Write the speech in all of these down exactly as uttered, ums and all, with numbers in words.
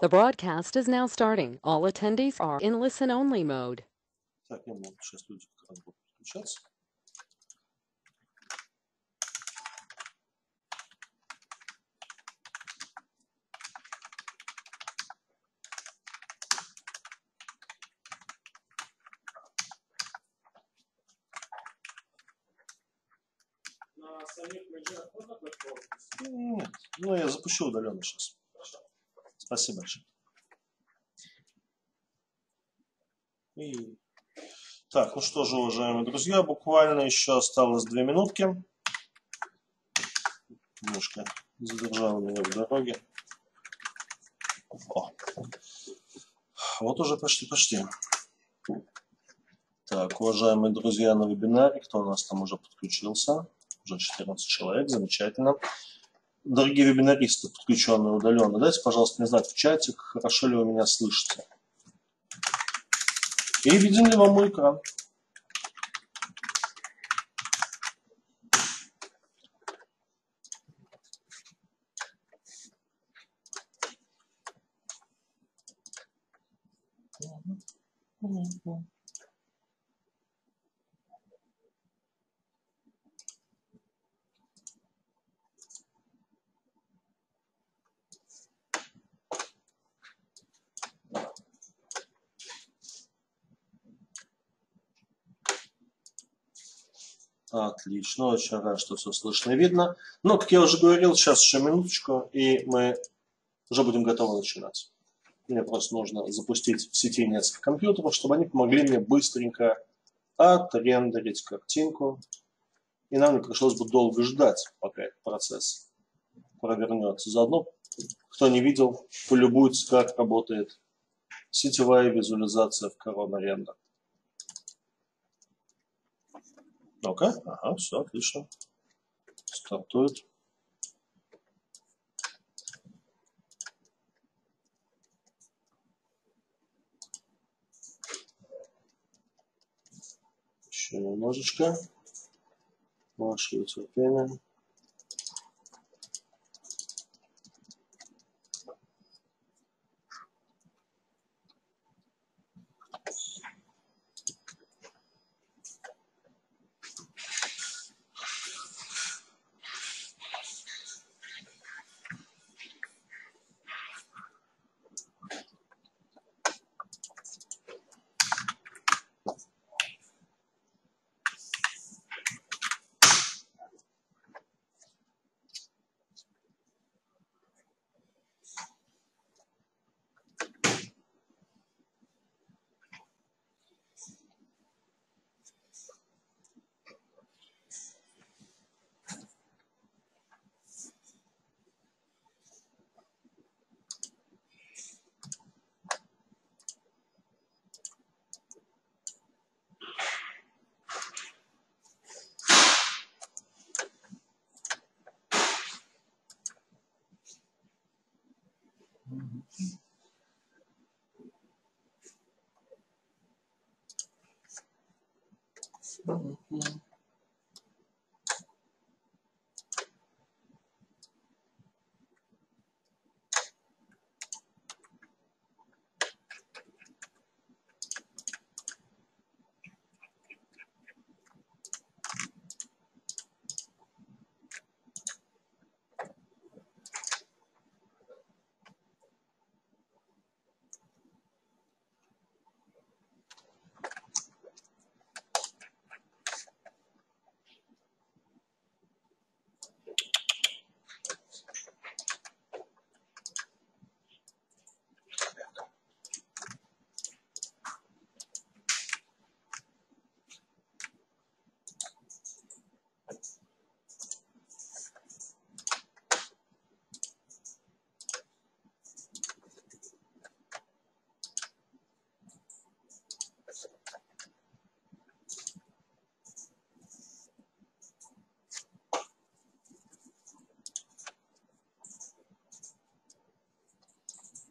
The broadcast is now starting. All attendees are in listen-only mode. Так, я могу сейчас люди как раз будут подключаться. На самих менеджерах можно подключиться? Нет, ну я запущу удаленно сейчас. Спасибо большое. И... Так, ну что же, уважаемые друзья, буквально еще осталось две минутки. Немножко задержала меня в дороге. О. Вот уже почти-почти. Так, уважаемые друзья на вебинаре, кто у нас там уже подключился? Уже четырнадцать человек, замечательно. Дорогие вебинаристы, подключенные удаленно, дайте, пожалуйста, мне знать в чате, хорошо ли вы меня слышите. И виден ли вам мой экран? Отлично, очень рад, что все слышно и видно. Но, как я уже говорил, сейчас еще минуточку, и мы уже будем готовы начинать. Мне просто нужно запустить в сети несколько компьютеров, чтобы они помогли мне быстренько отрендерить картинку. И нам не пришлось бы долго ждать, пока этот процесс провернется. Заодно, кто не видел, полюбуется, как работает сетевая визуализация в Corona Renderer. Ну-ка, ага, все, отлично. Стартует. Еще немножечко. Вашего терпения.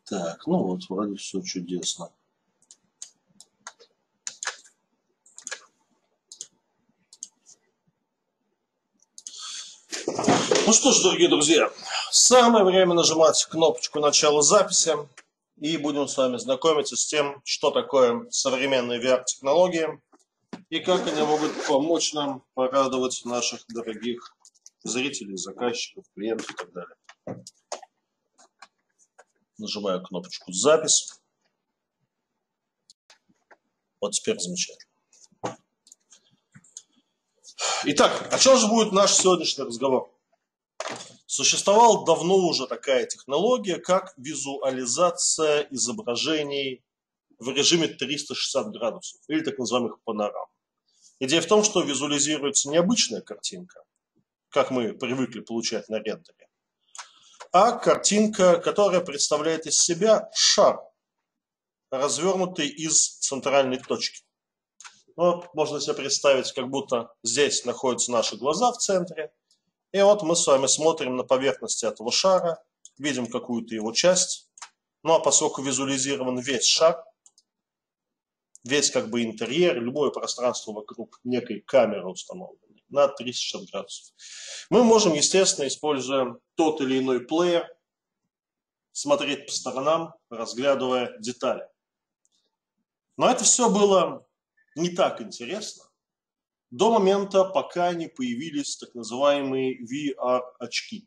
Так, ну вот, вроде все чудесно. Ну что ж, дорогие друзья, самое время нажимать кнопочку начала записи. и будем с вами знакомиться с тем, что такое современные ви ар-технологии и как они могут помочь нам порадовать наших дорогих зрителей, заказчиков, клиентов и так далее. Нажимаю кнопочку «Запись». Вот теперь замечательно. Итак, о чем же будет наш сегодняшний разговор? Существовала давно уже такая технология, как визуализация изображений в режиме триста шестьдесят градусов, или так называемых панорам. Идея в том, что визуализируется не обычная картинка, как мы привыкли получать на рендере, а картинка, которая представляет из себя шар, развернутый из центральной точки. Вот можно себе представить, как будто здесь находятся наши глаза в центре. И вот мы с вами смотрим на поверхности этого шара, видим какую-то его часть. Ну а поскольку визуализирован весь шар, весь как бы интерьер, любое пространство вокруг некой камеры установленной на триста шестьдесят градусов, мы можем, естественно, используя тот или иной плеер, смотреть по сторонам, разглядывая детали. Но это все было не так интересно до момента, пока не появились так называемые ви ар-очки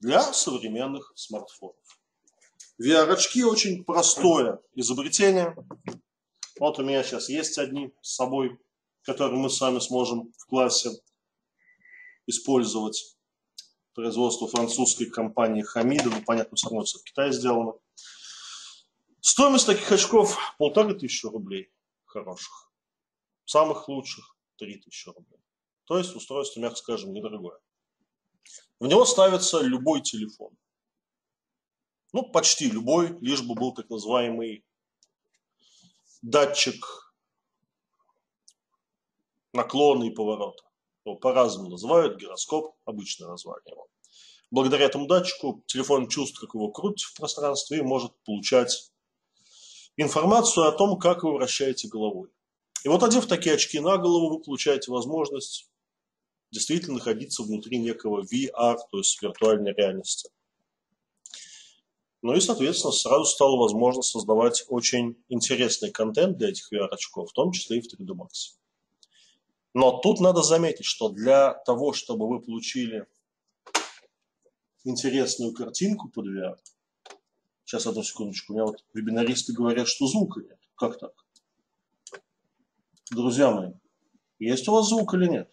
для современных смартфонов. ви ар-очки очень простое изобретение. Вот у меня сейчас есть одни с собой, которые мы сами сможем в классе использовать. Производство французской компании Хамида, ну, понятно, все равно все в Китае сделано. Стоимость таких очков полторы тысячи рублей хороших. Самых лучших три тысячи рублей. То есть устройство, мягко скажем, недорогое. В него ставится любой телефон. Ну, почти любой, лишь бы был так называемый датчик наклона и поворота. Его по-разному называют, гироскоп, обычное название его. Благодаря этому датчику телефон чувствует, как его крутит в пространстве, и может получать информацию о том, как вы вращаете головой. И вот, одев такие очки на голову, вы получаете возможность действительно находиться внутри некого ви ар, то есть виртуальной реальности. Ну и, соответственно, сразу стало возможно создавать очень интересный контент для этих ви ар-очков, в том числе и в три дэ Max. Но тут надо заметить, что для того, чтобы вы получили интересную картинку под ви ар, сейчас, одну секундочку, у меня вот вебинаристы говорят, что звука нет. Как так? Друзья мои, есть у вас звук или нет?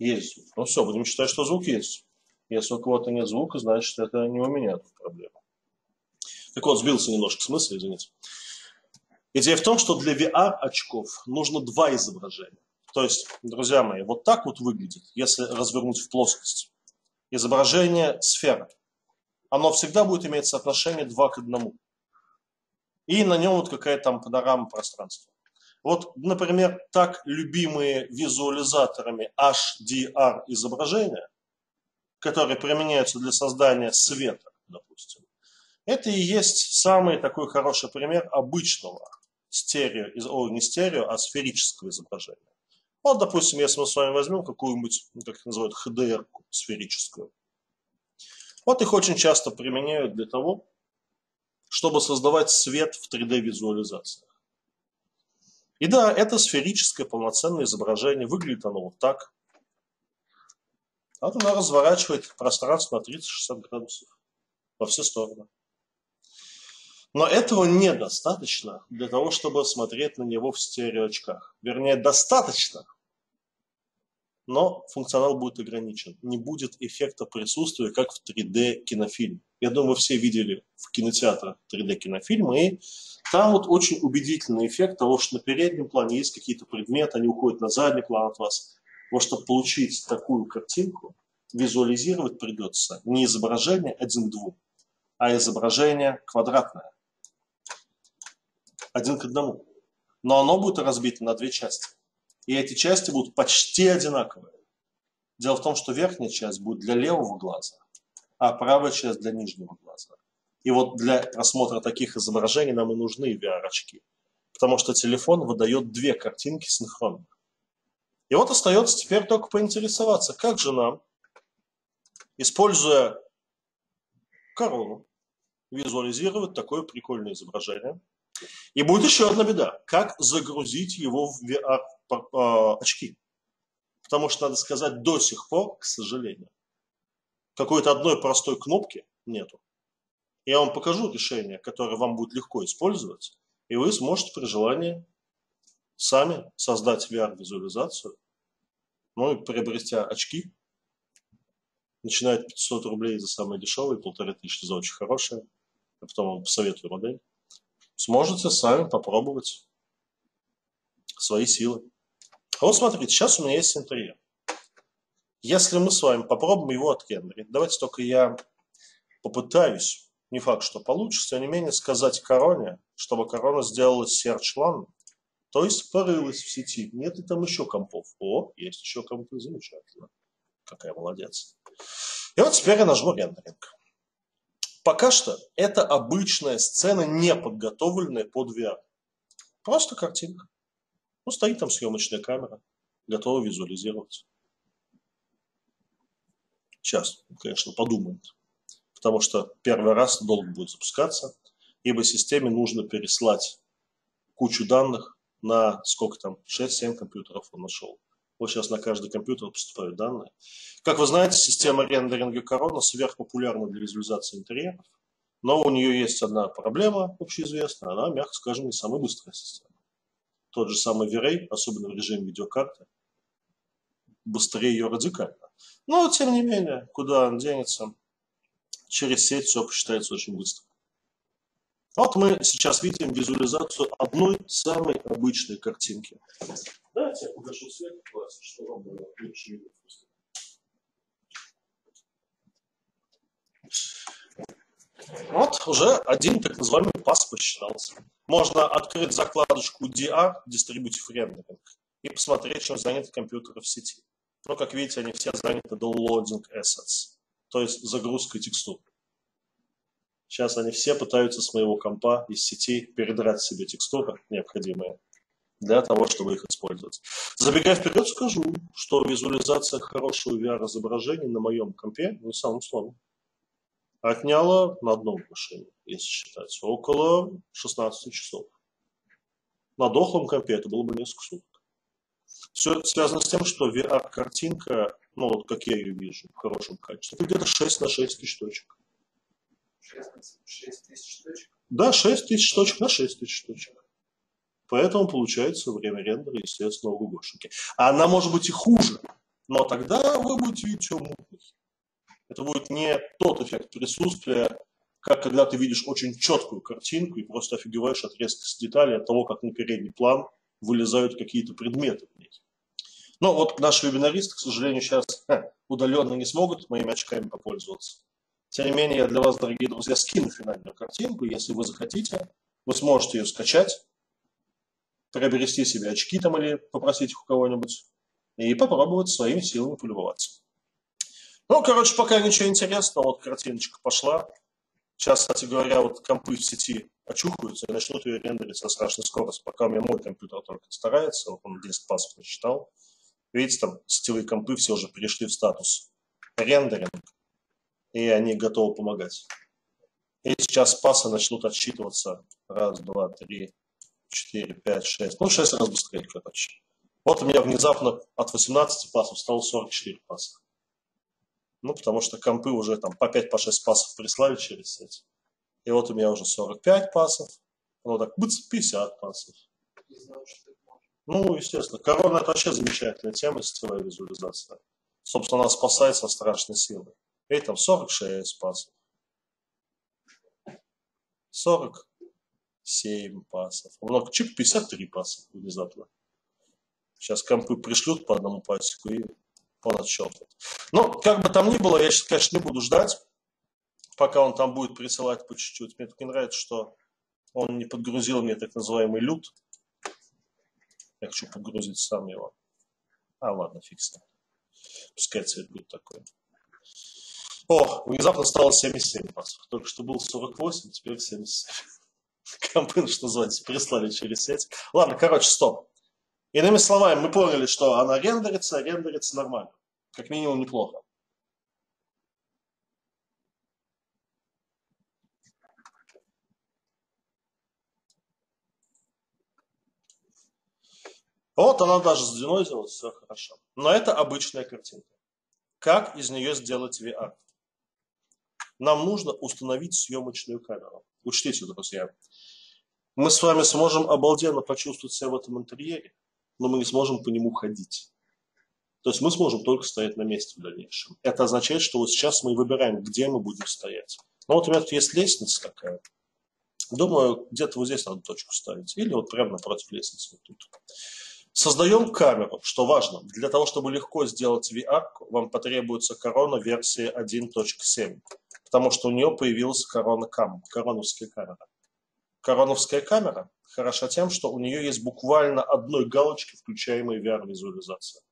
Есть звук. Ну все, будем считать, что звук есть. Если у кого-то нет звука, значит, это не у меня тут проблема. Так вот, сбился немножко смысл, извините. Идея в том, что для ви ар-очков нужно два изображения. То есть, друзья мои, вот так вот выглядит, если развернуть в плоскость. Изображение сферы. Оно всегда будет иметь соотношение два к одному. И на нем вот какая-то там панорама пространства. Вот, например, так любимые визуализаторами эйч ди ар изображения, которые применяются для создания света, допустим, это и есть самый такой хороший пример обычного стерео, о, не стерео, а сферического изображения. Вот, допустим, если мы с вами возьмем какую-нибудь, как их называют, эйч ди ар-ку сферическую. Вот их очень часто применяют для того, чтобы создавать свет в три дэ-визуализациях. И да, это сферическое полноценное изображение. Выглядит оно вот так. Вот она разворачивает пространство на триста шестьдесят градусов во все стороны. Но этого недостаточно для того, чтобы смотреть на него в стереоочках. Вернее, достаточно, но функционал будет ограничен. Не будет эффекта присутствия, как в три дэ-кинофильме. Я думаю, вы все видели в кинотеатрах три дэ-кинофильмы, и там вот очень убедительный эффект того, что на переднем плане есть какие-то предметы, они уходят на задний план от вас. Вот чтобы получить такую картинку, визуализировать придется не изображение один к двум, а изображение квадратное. Один к одному. Но оно будет разбито на две части. И эти части будут почти одинаковые. Дело в том, что верхняя часть будет для левого глаза, а правая часть для нижнего глаза. И вот для просмотра таких изображений нам и нужны ви ар-очки. Потому что телефон выдает две картинки синхронно. И вот остается теперь только поинтересоваться, как же нам, используя корону, визуализировать такое прикольное изображение. И будет еще одна беда. Как загрузить его в ви ар очки? Потому что, надо сказать, до сих пор, к сожалению, какой-то одной простой кнопки нету. Я вам покажу решение, которое вам будет легко использовать, и вы сможете при желании сами создать ви ар-визуализацию, ну и приобретя очки. Начинает пятьсот рублей за самые дешевые, полторы тысячи за очень хорошие. Я потом вам посоветую модель. Сможете сами попробовать свои силы. А вот смотрите, сейчас у меня есть интерьер. Если мы с вами попробуем его отрендерить, давайте только я попытаюсь, не факт, что получится, тем не менее сказать короне, чтобы корона сделала серч-лан, то есть порылась в сети. Нет ли там еще компов? О, есть еще компы, замечательно. Какая молодец. И вот теперь я нажму рендеринг. Пока что это обычная сцена, не подготовленная под ви ар. Просто картинка. Ну, стоит там съемочная камера, готова визуализировать. Сейчас, конечно, подумает. Потому что первый раз долго будет запускаться, ибо системе нужно переслать кучу данных на сколько там, шесть-семь компьютеров он нашел. Вот сейчас на каждый компьютер поступают данные. Как вы знаете, система рендеринга корона сверхпопулярна для визуализации интерьеров, но у нее есть одна проблема общеизвестная, она, мягко скажем, не самая быстрая система. Тот же самый ви-Ray, особенно в режиме видеокарты, быстрее ее радикально. Но, тем не менее, куда он денется, через сеть все посчитается очень быстро. Вот мы сейчас видим визуализацию одной самой обычной картинки. Давайте я погашу свет, чтобы вам было лучше видно. Вот уже один так называемый пас посчитался. Можно открыть закладочку ди ар, Distributive Rendering, и посмотреть, чем заняты компьютеры в сети. Но, как видите, они все заняты Downloading Assets, то есть загрузкой текстур. Сейчас они все пытаются с моего компа из сети передрать себе текстуры, необходимые для того, чтобы их использовать. Забегая вперед, скажу, что визуализация хорошего ви ар-изображения на моем компе, ну, самым словом, отняла на одном машине, если считать, около шестнадцати часов. На дохлом компе это было бы несколько суток. Все связано с тем, что ви ар-картинка, ну, вот как я ее вижу, в хорошем качестве, это где-то шесть на шесть тысяч точек. шесть тысяч точек? Да, шесть тысяч точек на шесть тысяч точек. Поэтому получается время рендера, естественно, у гугошники. Она может быть и хуже, но тогда вы будете видеть ее мутной. Это будет не тот эффект присутствия, как когда ты видишь очень четкую картинку и просто офигеваешь от резкости деталей, от того, как на передний план вылезают какие-то предметы в ней. Но вот наши вебинаристы, к сожалению, сейчас ха, удаленно не смогут моими очками попользоваться. Тем не менее, я для вас, дорогие друзья, скину финальную картинку. Если вы захотите, вы сможете ее скачать, приобрести себе очки там или попросить их у кого-нибудь и попробовать своими силами полюбоваться. Ну, короче, пока ничего интересного. Вот картиночка пошла. Сейчас, кстати говоря, вот компы в сети очухаются и начнут ее рендерить со страшной скоростью. Пока у меня мой компьютер только старается. Вот он десять пасов насчитал. Видите, там сетевые компы все уже перешли в статус рендеринг. И они готовы помогать. И сейчас пасы начнут отсчитываться. Раз, два, три, четыре, пять, шесть. Ну, шесть раз быстрее, короче. Вот у меня внезапно от восемнадцати пасов стало сорок четыре паса. Ну, потому что компы уже там по пять, по шесть пасов прислали через сеть. И вот у меня уже сорок пять пасов. Ну, так, пятьдесят пасов. Ну, естественно. Корона – это вообще замечательная тема, сетевая визуализация. Собственно, она спасает со страшной силой. И там сорок шесть пасов, сорок семь пасов, много чип, пятьдесят три паса внезапно. Сейчас компы пришлют по одному пасику и он отсчитывает. Но как бы там ни было, я сейчас, конечно, не буду ждать, пока он там будет присылать по чуть-чуть. Мне так не нравится, что он не подгрузил мне так называемый лют. Я хочу подгрузить сам его. А, ладно, фиг с ним. Пускай цвет будет такой. О, внезапно стало семьдесят семь пасов. Только что был сорок восемь, теперь семьдесят семь. Компы, что называется, прислали через сеть. Ладно, короче, стоп. Иными словами, мы поняли, что она рендерится, рендерится нормально. Как минимум неплохо. Вот она даже с длиной сделала все хорошо. Но это обычная картинка. Как из нее сделать ви ар? Нам нужно установить съемочную камеру. Учтите, друзья. Мы с вами сможем обалденно почувствовать себя в этом интерьере, но мы не сможем по нему ходить. То есть мы сможем только стоять на месте в дальнейшем. Это означает, что вот сейчас мы выбираем, где мы будем стоять. Ну вот у меня тут есть лестница такая. Думаю, где-то вот здесь надо точку ставить. Или вот прямо напротив лестницы вот тут. Создаем камеру, что важно. Для того, чтобы легко сделать ви ар, вам потребуется корона версии один точка семь. Потому что у нее появилась CoronaCam, короновская камера. Короновская камера хороша тем, что у нее есть буквально одной галочки, включаемой ви ар-визуализация.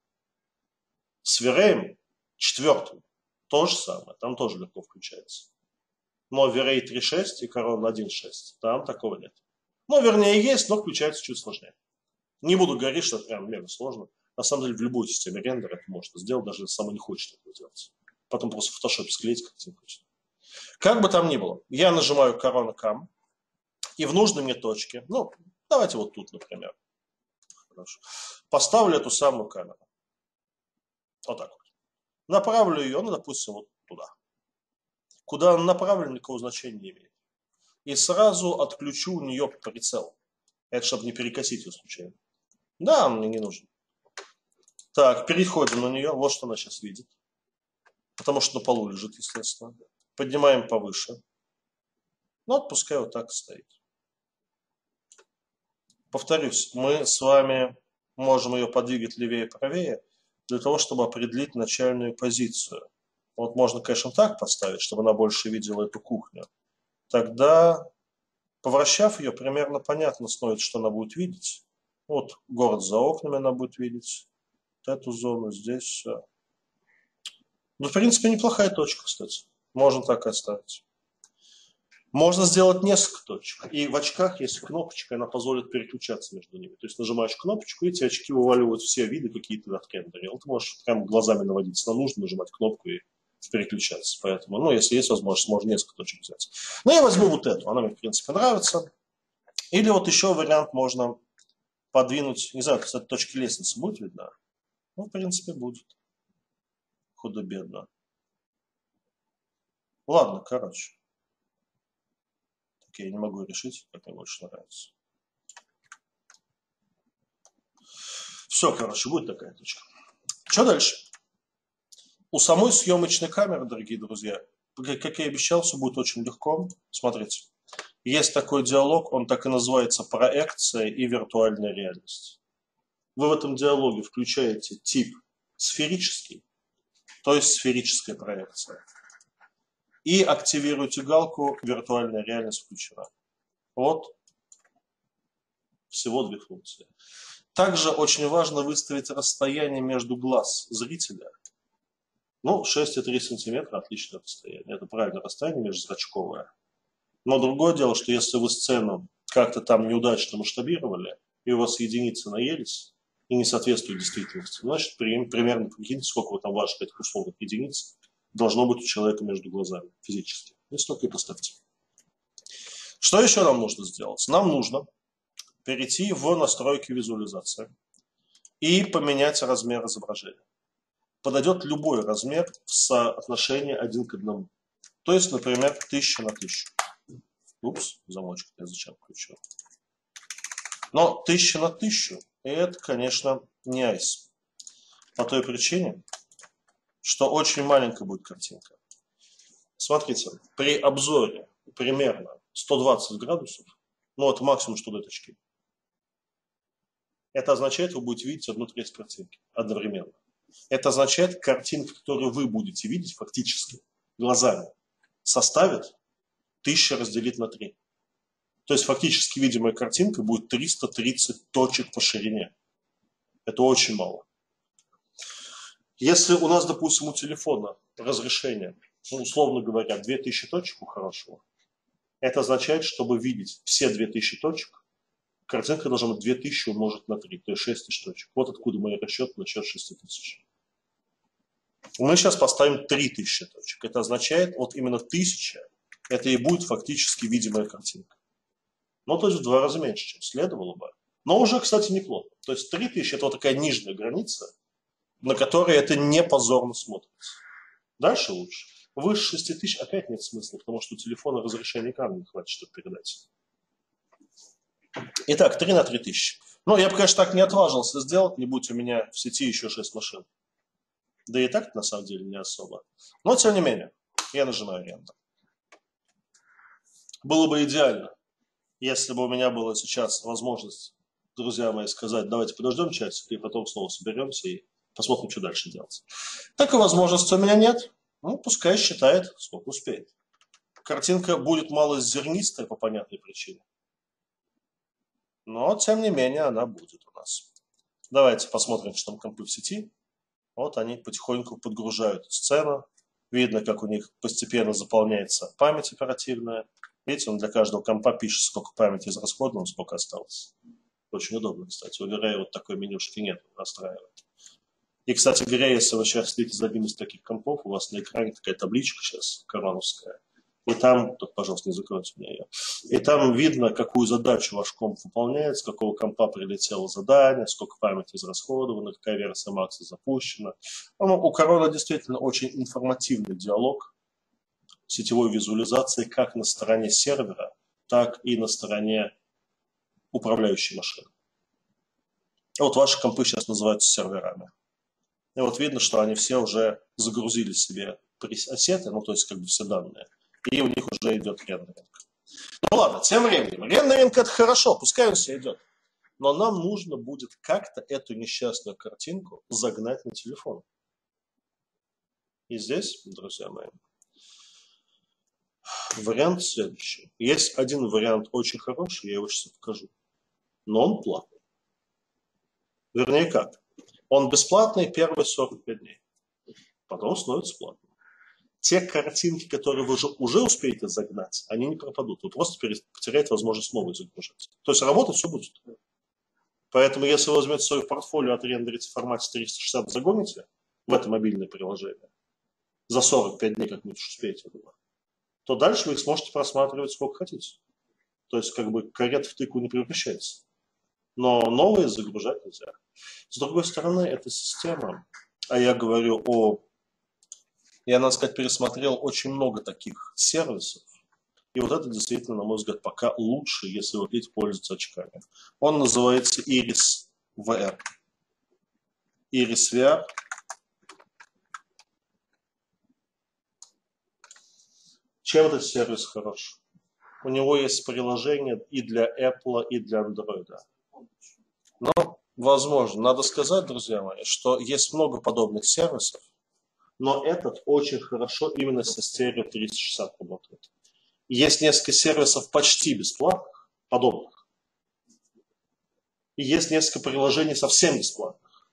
С V-Ray четвертым то же самое, там тоже легко включается. Но V-Ray три точка шесть и Corona один точка шесть, там такого нет. Ну, вернее, есть, но включается чуть сложнее. Не буду говорить, что это прям мега сложно. На самом деле, в любой системе рендера это можно сделать, даже если сама не хочет этого делать. Потом просто в фотошопе склеить картинку. Как бы там ни было, я нажимаю CoronaCam, и в нужной мне точке, ну, давайте вот тут, например, хорошо, поставлю эту самую камеру. Вот так вот. Направлю ее, ну, допустим, вот туда. Куда она направлена, никакого значения не имеет. И сразу отключу у нее прицел. Это чтобы не перекосить ее случайно. Да, он мне не нужен. Так, переходим на нее. Вот что она сейчас видит. Потому что на полу лежит, естественно. Поднимаем повыше. Ну, отпускай, вот так стоит. Повторюсь, мы с вами можем ее подвигать левее и правее, для того, чтобы определить начальную позицию. Вот можно, конечно, так поставить, чтобы она больше видела эту кухню. Тогда, повращав ее, примерно понятно становится, что она будет видеть. Вот город за окнами она будет видеть. Вот эту зону, здесь все. Ну, в принципе, неплохая точка, кстати. Можно так и оставить. Можно сделать несколько точек. И в очках есть кнопочка, она позволит переключаться между ними. То есть нажимаешь кнопочку, и эти очки вываливают все виды, какие ты отрендерил. Ты можешь прям глазами наводиться на нужно, нажимать кнопку и переключаться. Поэтому, ну, если есть возможность, можно несколько точек взять. Но я возьму вот эту, она мне, в принципе, нравится. Или вот еще вариант можно подвинуть. Не знаю, кстати, точки лестницы будет видно? Ну, в принципе, будет. Худо-бедно. Ладно, короче. Я не могу решить, как мне больше нравится. Все, короче, будет такая точка. Что дальше? У самой съемочной камеры, дорогие друзья, как я и обещал, все будет очень легко. Смотрите, есть такой диалог, он так и называется «Проекция и виртуальная реальность». Вы в этом диалоге включаете тип «Сферический», то есть «Сферическая проекция». И активируйте галку «Виртуальная реальность включена». Вот. Всего две функции. Также очень важно выставить расстояние между глаз зрителя. Ну, шесть и три сантиметра – отличное расстояние. Это правильное расстояние межзрачковое. Но другое дело, что если вы сцену как-то там неудачно масштабировали, и у вас единицы наелись, и не соответствует действительности, значит, примерно прикиньте, сколько вы там ваших этих условных единиц должно быть у человека между глазами физически. И столько и поставьте. Что еще нам нужно сделать? Нам нужно перейти в настройки визуализации и поменять размер изображения. Подойдет любой размер в соотношении один к одному. То есть, например, тысяча на тысячу. Упс, замочек я зачем включил. Но тысяча на тысячу это, конечно, не айс. По той причине, что очень маленькая будет картинка. Смотрите, при обзоре примерно сто двадцать градусов, ну это максимум, что дают очки. Это означает, вы будете видеть одну треть картинки одновременно. Это означает, картинка, которую вы будете видеть фактически глазами, составит тысяча разделить на три. То есть фактически видимая картинка будет триста тридцать точек по ширине. Это очень мало. Если у нас, допустим, у телефона разрешение, ну, условно говоря, две тысячи точек у хорошего, это означает, чтобы видеть все две тысячи точек, картинка должна быть две тысячи умножить на три, то есть шесть тысяч точек. Вот откуда мои расчеты насчет шести тысяч. Мы сейчас поставим три тысячи точек. Это означает, вот именно тысяча, это и будет фактически видимая картинка. Ну, то есть в два раза меньше, чем следовало бы. Но уже, кстати, неплохо. То есть три тысячи – это вот такая нижняя граница, на которой это не позорно смотрится. Дальше лучше. Выше шести тысяч опять нет смысла, потому что у телефона разрешения экрана не хватит, чтобы передать. Итак, три на три тысячи. Ну, я бы, конечно, так не отважился сделать, не будь у меня в сети еще шесть машин. Да и так на самом деле не особо. Но, тем не менее, я нажимаю «Рендер». Было бы идеально, если бы у меня была сейчас возможность, друзья мои, сказать, давайте подождем часик, и потом снова соберемся и посмотрим, что дальше делать. Такой возможности у меня нет. Ну, пускай считает, сколько успеет. Картинка будет малозернистая по понятной причине. Но, тем не менее, она будет у нас. Давайте посмотрим, что там компы в сети. Вот они потихоньку подгружают сцену. Видно, как у них постепенно заполняется память оперативная. Видите, он для каждого компа пишет, сколько памяти израсходовано, сколько осталось. Очень удобно, кстати. У V-Ray вот такой менюшки нет, настраивает. И, кстати говоря, если вы сейчас следите за одним из таких компов, у вас на экране такая табличка сейчас, короновская. И там, только, пожалуйста, не закройте мне ее. И там видно, какую задачу ваш комп выполняет, с какого компа прилетело задание, сколько памяти израсходовано, какая версия Макса запущена. Ну, у Corona действительно очень информативный диалог сетевой визуализации как на стороне сервера, так и на стороне управляющей машины. Вот ваши компы сейчас называются серверами. И вот видно, что они все уже загрузили себе пресеты, ну, то есть как бы все данные. И у них уже идет рендеринг. Ну ладно, тем временем. Рендеринг – это хорошо, пускай он все идет. Но нам нужно будет как-то эту несчастную картинку загнать на телефон. И здесь, друзья мои, вариант следующий. Есть один вариант очень хороший, я его сейчас покажу. Но он платный. Вернее, как? Он бесплатный первые сорок пять дней. Потом становится платным. Те картинки, которые вы уже, уже успеете загнать, они не пропадут. Вы просто потеряете возможность новые загружать. То есть работать все будет. Поэтому если вы возьмете свою портфолио, отрендерите в формате триста шестьдесят, загоните в это мобильное приложение, за сорок пять дней как-нибудь успеете, то дальше вы их сможете просматривать сколько хотите. То есть как бы карета в тыкву не превращается. Но новые загружать нельзя. С другой стороны, эта система, а я говорю о... Я, надо сказать, пересмотрел очень много таких сервисов. И вот это действительно, на мой взгляд, пока лучше, если вы хотите пользоваться очками. Он называется Iris ви ар. Iris ви ар. Чем этот сервис хорош? У него есть приложение и для Apple, и для Android. Но, возможно, надо сказать, друзья мои, что есть много подобных сервисов, но этот очень хорошо именно со стерео триста шестьдесят работает. Есть несколько сервисов почти бесплатных, подобных. И есть несколько приложений совсем бесплатных.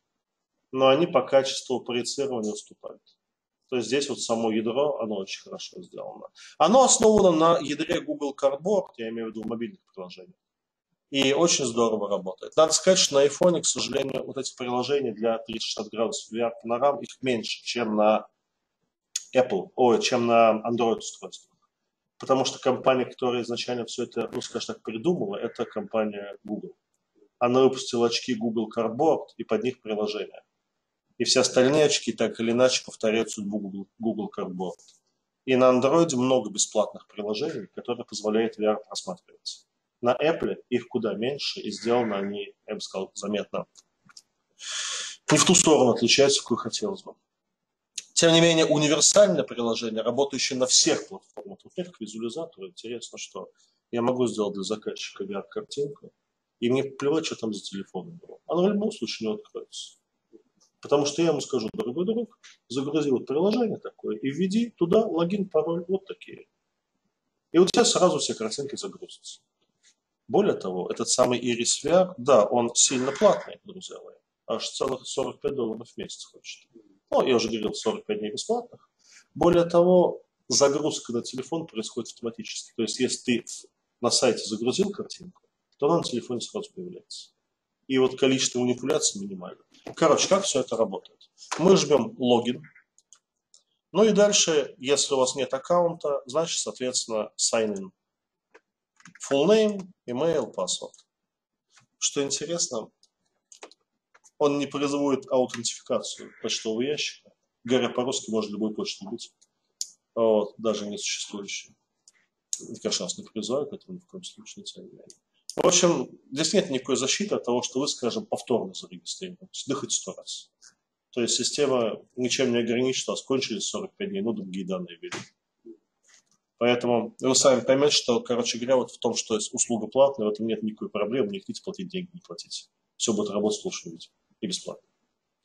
Но они по качеству проецирования уступают. То есть здесь вот само ядро, оно очень хорошо сделано. Оно основано на ядре Google Cardboard, я имею в виду в мобильных приложениях. И очень здорово работает. Надо сказать, что на iPhone, к сожалению, вот эти приложения для триста шестьдесят градусов ви ар панорам, их меньше, чем на Apple, о, чем на Android-устройствах. Потому что компания, которая изначально все это, ну, скажем так, придумала, это компания Google. Она выпустила очки Google Cardboard и под них приложения. И все остальные очки так или иначе повторяют судьбу Google, Google Cardboard. И на Android много бесплатных приложений, которые позволяют ви ар просматривать. На Apple их куда меньше, и сделаны они, я бы сказал, заметно. Не в ту сторону отличаются, какую хотелось бы. Тем не менее, универсальное приложение, работающее на всех платформах. Вот мне как визуализатору интересно, что я могу сделать для заказчика ви ар-картинку, и мне плевать, что там за телефон было. Оно в любом случае не откроется. Потому что я ему скажу, дорогой друг, загрузи вот приложение такое, и введи туда логин, пароль, вот такие. И у тебя сразу все картинки загрузятся. Более того, этот самый Iris ви ар, да, он сильно платный, друзья мои, аж целых сорок пять долларов в месяц хочет. Ну, я уже говорил, сорок пять дней бесплатных. Более того, загрузка на телефон происходит автоматически. То есть, если ты на сайте загрузил картинку, то она на телефоне сразу появляется. И вот количество манипуляций минимально. Короче, как все это работает? Мы жмем логин. Ну и дальше, если у вас нет аккаунта, значит, соответственно, sign in. Full name, email, password. Что интересно, он не производит аутентификацию почтового ящика. Говоря по-русски, может любой почтой быть. Вот, даже несуществующей. Конечно, нас не призывают, поэтому ни в коем случае не заявляем. В общем, здесь нет никакой защиты от того, что вы, скажем, повторно зарегистрируетесь, да хоть сто раз. То есть система ничем не ограничена, а скончились сорок пять дней, ну, другие данные ввели. Поэтому вы сами поймете, что, короче говоря, вот в том, что услуга платная, в этом нет никакой проблемы, не хотите платить деньги, не платите. Все будет работать в лучшем виде и бесплатно.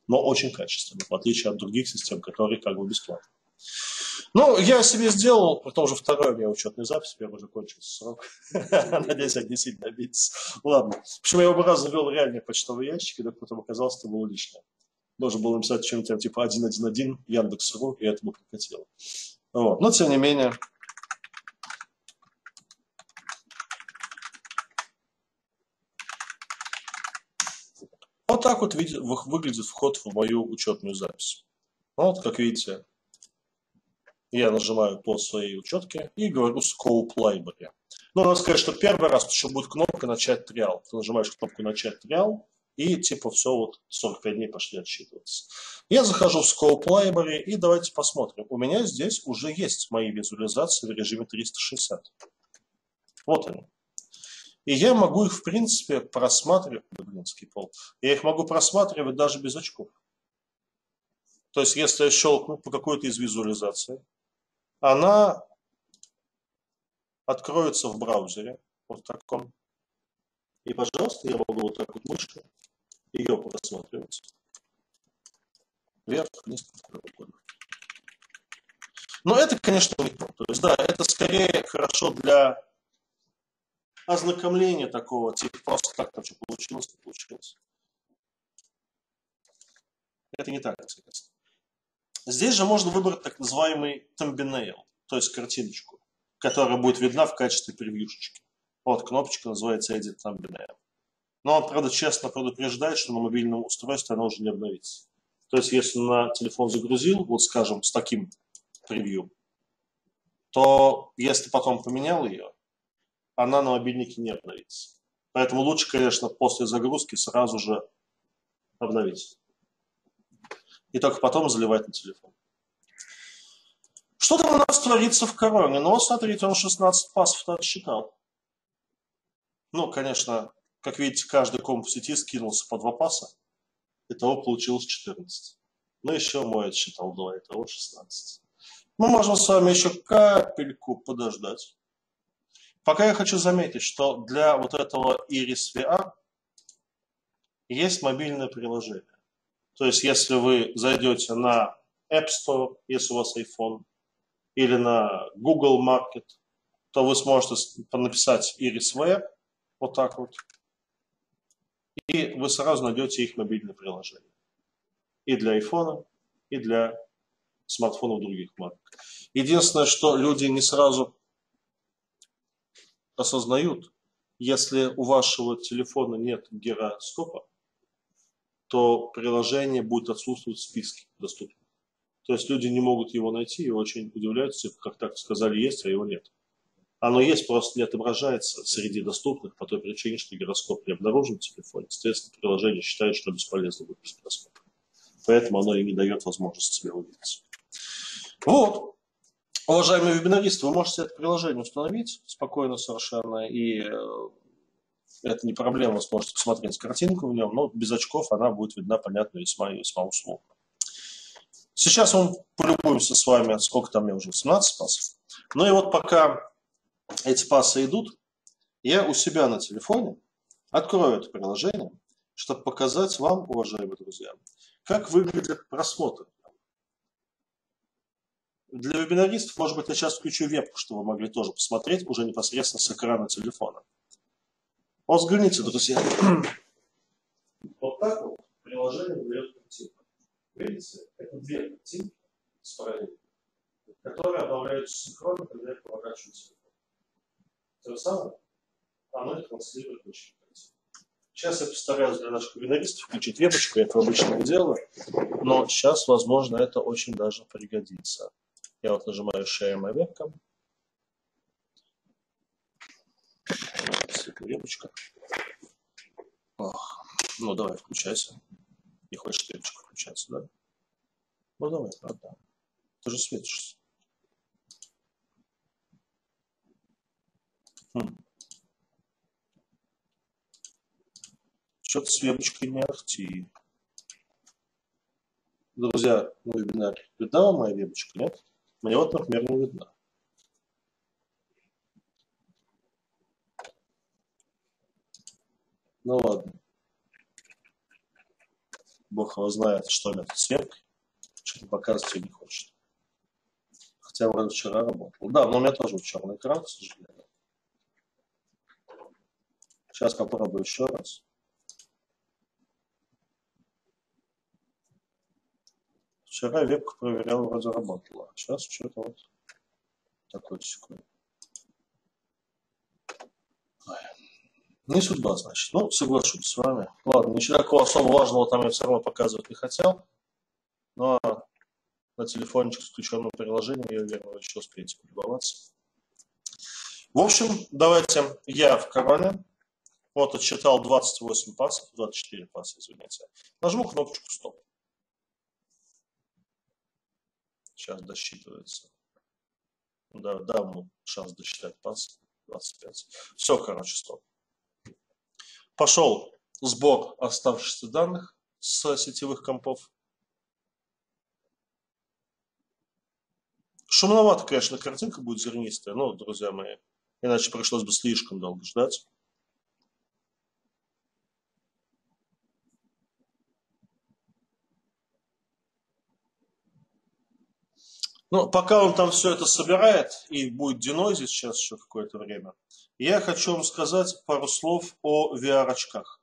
Но очень качественно, в отличие от других систем, которые как бы бесплатны. Ну, я себе сделал, потом же второй у меня учетная запись, первый уже кончился срок. Надеюсь, они сильно обидятся. Ладно. Почему я оба раза ввел реальные почтовые ящики, да потом оказалось, что было лишнее. Должен был написать чем-то типа один один один, Яндекс точка ру, и это бы прокатило. Вот. Но, тем не менее, вот так вот выглядит вход в мою учетную запись. Вот, как видите, я нажимаю по своей учетке и говорю Scope Library. Ну, надо сказать, что первый раз еще будет кнопка «Начать триал». Ты нажимаешь кнопку «Начать триал», и типа все, вот сорок пять дней пошли отсчитываться. Я захожу в Scope Library, и давайте посмотрим. У меня здесь уже есть мои визуализации в режиме триста шестьдесят. Вот они. И я могу их, в принципе, просматривать. Блинский пол. Я их могу просматривать даже без очков. То есть, если я щелкну по какой-то из визуализаций, она откроется в браузере, вот таком. И, пожалуйста, я могу вот так вот мышкой ее просматривать. Вверх, вниз, как угодно. Но это, конечно, не то. То есть, да, это скорее хорошо для ознакомления такого, типа просто как там что получилось, не получилось. Это не так интересно. Здесь же можно выбрать так называемый thumbnail, то есть картиночку, которая будет видна в качестве превьюшечки. Вот кнопочка называется Edit Thumbnail. Но он, правда, честно предупреждает, что на мобильном устройстве она уже не обновится. То есть, если на телефон загрузил, вот скажем, с таким превью, то если потом поменял ее, она на мобильнике не обновится. Поэтому лучше, конечно, после загрузки сразу же обновить. И только потом заливать на телефон. Что там у нас творится в короне? Ну, смотрите, он шестнадцать пасов отсчитал. Ну, конечно, как видите, каждый комп в сети скинулся по два паса. Итого получилось четырнадцать. Ну, еще мой отсчитал два, итого шестнадцать. Мы можем с вами еще капельку подождать. Пока я хочу заметить, что для вот этого Iris ви ар есть мобильное приложение. То есть, если вы зайдете на App Store, если у вас iPhone, или на Google Market, то вы сможете написать IrisVR, вот так вот, и вы сразу найдете их мобильное приложение. И для iPhone, и для смартфонов других марок. Единственное, что люди не сразу осознают, если у вашего телефона нет гироскопа, то приложение будет отсутствовать в списке доступных. То есть люди не могут его найти и очень удивляются, как так сказали есть, а его нет. Оно есть, просто не отображается среди доступных по той причине, что гироскоп не обнаружен в телефоне. Соответственно, приложение считает, что бесполезно будет без гироскопа. Поэтому оно и не дает возможности себя увидеть. Вот. Уважаемые вебинаристы, вы можете это приложение установить спокойно совершенно и... Это не проблема, вы сможете посмотреть картинку в нем, но без очков она будет видна, понятно, весьма и весьма условно. Сейчас мы полюбуемся с вами, сколько там у меня уже, семнадцать пасов. Ну и вот пока эти пасы идут, я у себя на телефоне открою это приложение, чтобы показать вам, уважаемые друзья, как выглядит просмотр. Для вебинаристов, может быть, я сейчас включу вебку, чтобы вы могли тоже посмотреть уже непосредственно с экрана телефона. Вот взгляните, друзья. Вот так вот приложение дает картинку. Видите, это две картинки с параллельными, которые обновляются синхронно, когда я поворачиваю телефон. Тем самым оно их транслирует в очень картинку. Сейчас я постараюсь для наших вебинаристов включить вебочку, я это обычно не делаю, но сейчас, возможно, это очень даже пригодится. Я вот нажимаю Share My Webcam. Ну, давай, включайся. Не хочешь стрелочку включаться, да? Ну, давай, правда. Ты же светишься. Хм. Что-то с вебочкой не ахти. Друзья, мой вебинар. Видна вам моя вебочка, нет? Мне вот, например, не видна. Ну ладно. Бог его знает, что у меня тут сверка. Что-то показывать ее не хочет. Хотя вроде вчера работал. Да, но у меня тоже черный экран, к сожалению. Сейчас попробую еще раз. Вчера вебка проверял, вроде работала. Сейчас что-то вот такой секунд. Не судьба, значит. Ну, соглашусь с вами. Ладно, ничего такого особо важного там я все равно показывать не хотел. Но на телефончик с включенным приложением, я уверен, вы еще успеете полюбоваться. В общем, давайте я в короне. Вот, отсчитал двадцать восемь пасов, двадцать четыре паса, извините. Нажму кнопочку «Стоп». Сейчас досчитывается. Да, дам шанс досчитать пас. двадцать пять. Все, короче, стоп. Пошел сбор оставшихся данных с сетевых компов. Шумновато, конечно, картинка будет зернистая, но, друзья мои, иначе пришлось бы слишком долго ждать. Ну, пока он там все это собирает, и будет денойзить сейчас еще какое-то время, я хочу вам сказать пару слов о ви ар-очках.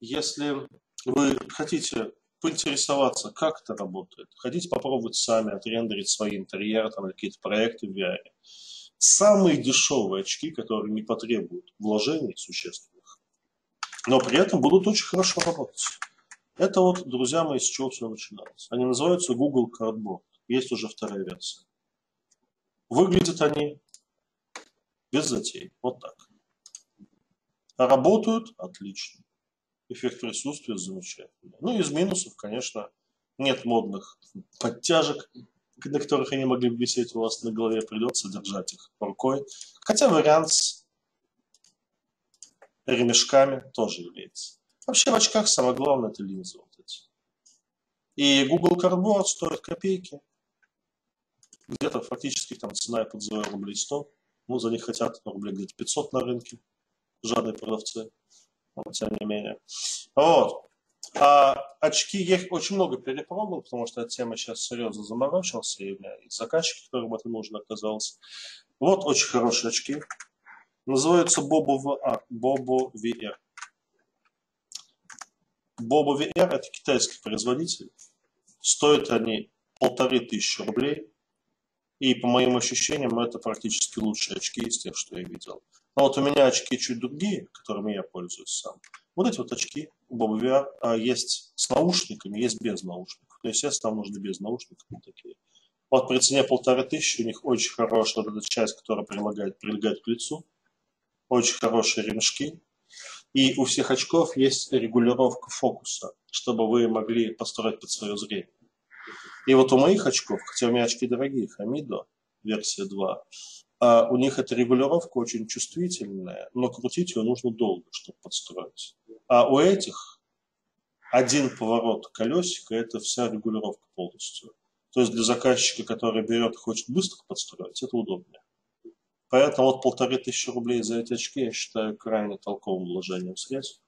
Если вы хотите поинтересоваться, как это работает, хотите попробовать сами отрендерить свои интерьеры, там какие-то проекты в ви ар, самые дешевые очки, которые не потребуют вложений существенных, но при этом будут очень хорошо работать. Это вот, друзья мои, с чего все начиналось. Они называются Google Cardboard. Есть уже вторая версия. Выглядят они без затей. Вот так. А работают отлично. Эффект присутствия замечательный. Ну, из минусов, конечно, нет модных подтяжек, на которых они могли бы висеть у вас на голове. Придется держать их рукой. Хотя вариант с ремешками тоже является. Вообще в очках самое главное – это линзы вот эти. И Google Cardboard стоит копейки. Где-то фактически там цена, я подзываю, рублей сто. Ну, за них хотят рублей где-то пятьсот на рынке. Жадные продавцы. Но, тем не менее. Вот. А очки, я их очень много перепробовал, потому что эта тема сейчас серьезно заморочился. И у меня и заказчик, которым это нужно, оказался. Вот очень хорошие очки. Называются BoboVR. BoboVR. BoboVR – это китайский производитель. Стоят они полторы тысячи рублей. И по моим ощущениям, это практически лучшие очки из тех, что я видел. Но вот у меня очки чуть другие, которыми я пользуюсь сам. Вот эти вот очки у BoboVR есть с наушниками, есть без наушников. То есть, естественно, нам нужны без наушников. Вот такие. Вот при цене полторы тысячи у них очень хорошая вот эта часть, которая прилегает, прилегает к лицу. Очень хорошие ремешки. И у всех очков есть регулировка фокуса, чтобы вы могли построить под свое зрение. И вот у моих очков, хотя у меня очки дорогие, Хамидо, версия два, у них эта регулировка очень чувствительная, но крутить ее нужно долго, чтобы подстроить. А у этих один поворот колесика – это вся регулировка полностью. То есть для заказчика, который берет и хочет быстро подстроить, это удобнее. Поэтому вот полторы тысячи рублей за эти очки я считаю крайне толковым вложением средств.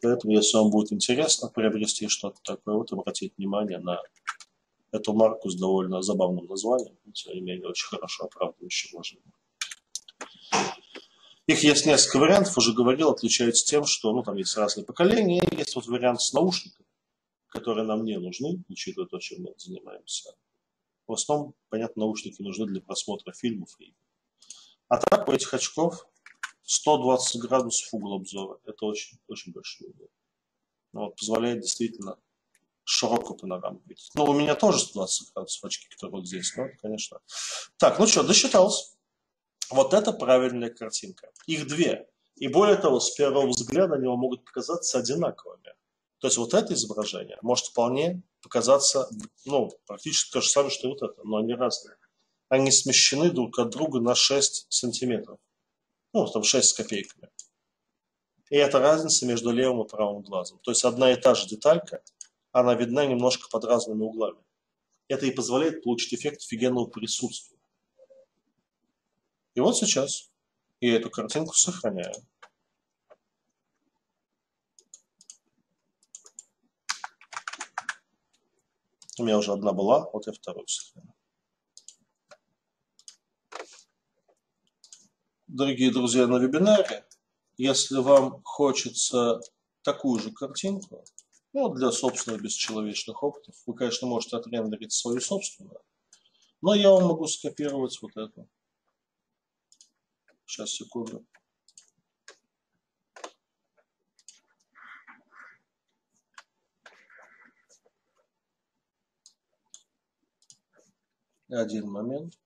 Поэтому, если вам будет интересно приобрести что-то такое, вот обратите внимание на эту марку с довольно забавным названием, но, тем не менее, очень хорошо оправдывающее вложение. Их есть несколько вариантов, уже говорил, отличаются тем, что ну, там есть разные поколения, есть вот вариант с наушниками, которые нам не нужны, учитывая то, чем мы занимаемся. В основном, понятно, наушники нужны для просмотра фильмов и а так у этих очков сто двадцать градусов угол обзора. Это очень, очень большой угол. Вот, позволяет действительно широкую панораму видеть. Ну, у меня тоже сто двадцать градусов очки, которые вот здесь, но, конечно. Так, ну что, досчитался. Вот это правильная картинка. Их две. И более того, с первого взгляда они вам могут показаться одинаковыми. То есть вот это изображение может вполне показаться, ну, практически то же самое, что и вот это, но они разные. Они смещены друг от друга на шесть сантиметров. Ну, там шесть с копейками. И это разница между левым и правым глазом. То есть одна и та же деталька, она видна немножко под разными углами. Это и позволяет получить эффект офигенного присутствия. И вот сейчас я эту картинку сохраняю. У меня уже одна была, вот я вторую сохраняю. Дорогие друзья на вебинаре, если вам хочется такую же картинку, ну, для собственных бесчеловечных опытов, вы, конечно, можете отрендерить свою собственную, но я вам могу скопировать вот эту. Сейчас, секунду. Один момент.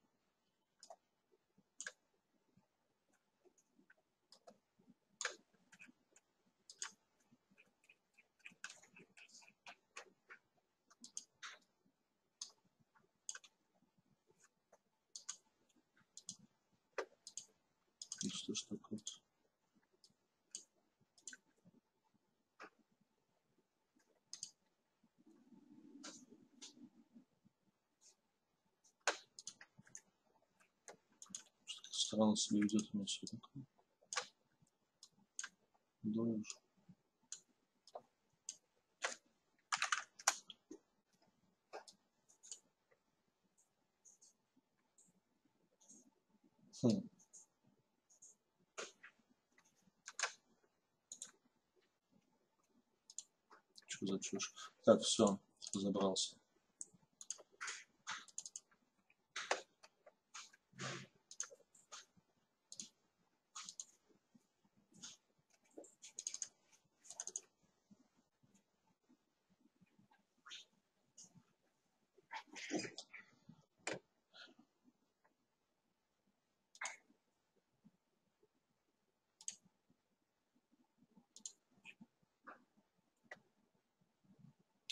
Что ж такое? Что-то странно себя ведет у меня все такое. Долго. Хм. За чушь. Так, все, разобрался.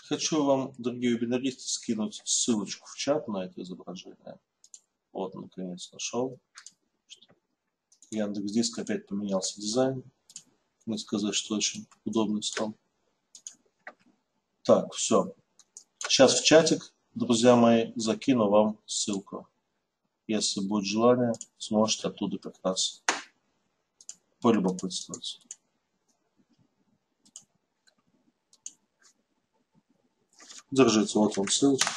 Хочу вам, дорогие вебинаристы, скинуть ссылочку в чат на это изображение. Вот, наконец, нашел. Яндекс.Диск опять поменялся дизайн. Надо сказать, что очень удобный стал. Так, все. Сейчас в чатик, друзья мои, закину вам ссылку. Если будет желание, сможете оттуда как раз полюбопытствовать. Держите, вот вам ссылочка.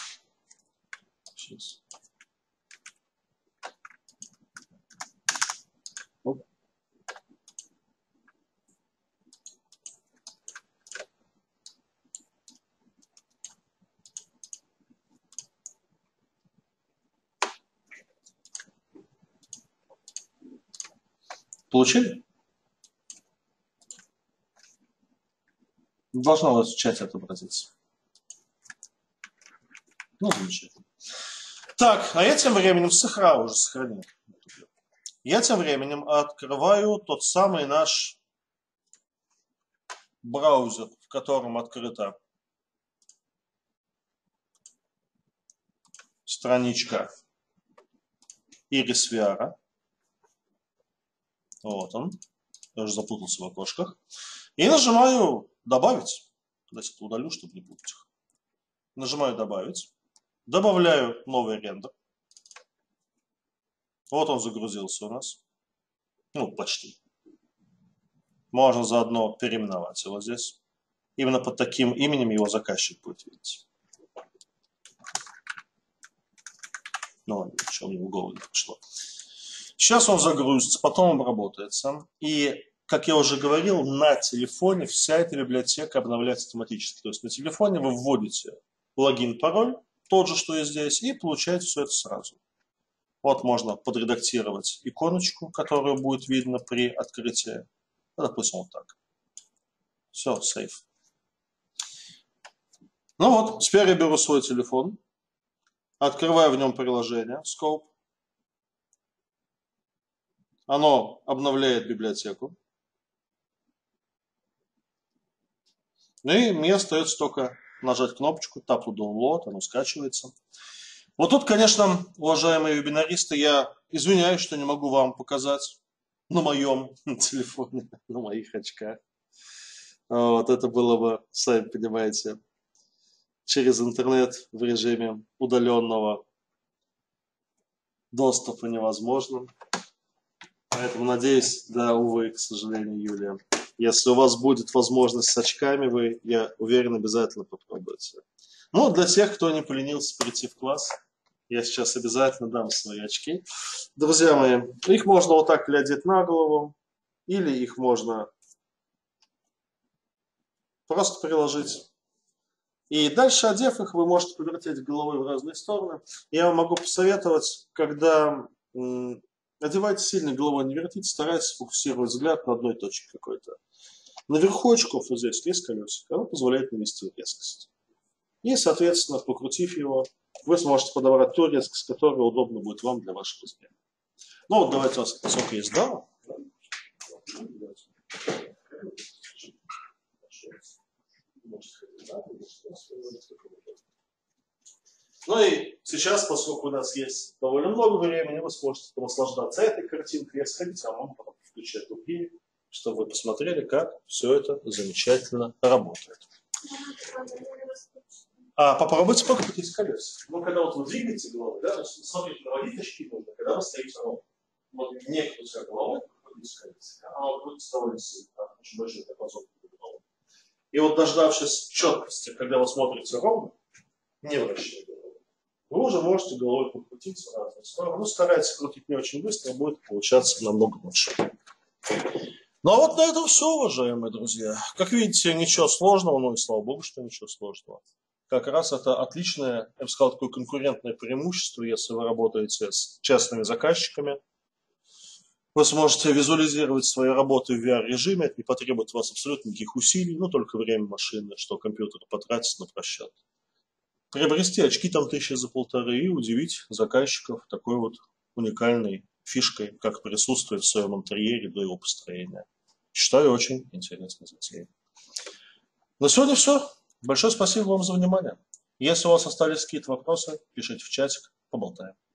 Сейчас. Оп. Получили? Должно у вас в чате отобразиться. Ну, замечательно. Так, а я тем временем сохранил, уже сохранил. Я тем временем открываю тот самый наш браузер, в котором открыта страничка Iris ви ар. Вот он. Я уже запутался в окошках. И нажимаю «Добавить». Давайте удалю, чтобы не путать их. Нажимаю «Добавить». Добавляю новый рендер. Вот он загрузился у нас. Ну, почти. Можно заодно переименовать его здесь. Именно под таким именем его заказчик будет видеть. Ну, ничего мне в голову не пришло. Сейчас он загрузится, потом обработается. И, как я уже говорил, на телефоне вся эта библиотека обновляется автоматически. То есть на телефоне вы вводите логин, пароль, тот же, что и здесь, и получать все это сразу. Вот можно подредактировать иконочку, которая будет видна при открытии. Допустим, вот так. Все, сейф. Ну вот, теперь я беру свой телефон, открываю в нем приложение Scope. Оно обновляет библиотеку. Ну и мне остается только нажать кнопочку Tap to Download, оно скачивается. Вот тут, конечно, уважаемые вебинаристы, я извиняюсь, что не могу вам показать на моем телефоне, на моих очках. Вот это было бы, сами понимаете, через интернет в режиме удаленного доступа невозможно. Поэтому, надеюсь, да, увы, к сожалению, Юлия. Если у вас будет возможность с очками, вы, я уверен, обязательно попробуйте. Ну, для тех, кто не поленился прийти в класс, я сейчас обязательно дам свои очки. Друзья мои, их можно вот так глядеть на голову, или их можно просто приложить. И дальше, одев их, вы можете повертеть головой в разные стороны. Я вам могу посоветовать, когда одевайте сильно головой, не вертите, старайтесь фокусировать взгляд на одной точке какой-то. Наверху очков вот здесь есть колесико, оно позволяет навести резкость. И, соответственно, покрутив его, вы сможете подобрать ту резкость, которая удобно будет вам для вашего взгляда. Ну вот, давайте у вас поскольку есть дама. Ну и сейчас, поскольку у нас есть довольно много времени, вы сможете наслаждаться этой картинкой, я сходить, а вам потом включать другие, чтобы вы посмотрели, как все это замечательно работает. А попробуйте покрутить колеса. Ну, когда вот вы двигаете головой, да, смотрите, наводить очки нужно, когда вы стоите ровно. Вот не крутя головой, покрутить колеса, а вот крутится довольно сильно, там очень большой диапазон. И вот, дождавшись четкости, когда вы смотрите ровно, не вращая голову, вы уже можете головой покрутить в разные стороны. Ну, старайтесь крутить не очень быстро, будет получаться намного лучше. Ну, а вот на этом все, уважаемые друзья. Как видите, ничего сложного, ну и слава богу, что ничего сложного. Как раз это отличное, я бы сказал, такое конкурентное преимущество, если вы работаете с частными заказчиками. Вы сможете визуализировать свои работы в ви ар-режиме, это не потребует у вас абсолютно никаких усилий, но только время машины, что компьютер потратит на просчет. Приобрести очки там тысячи за полторы и удивить заказчиков такой вот уникальной фишкой, как присутствие в своем интерьере до его построения. Считаю, очень интересной затеей. На сегодня все. Большое спасибо вам за внимание. Если у вас остались какие-то вопросы, пишите в чатик, поболтаем.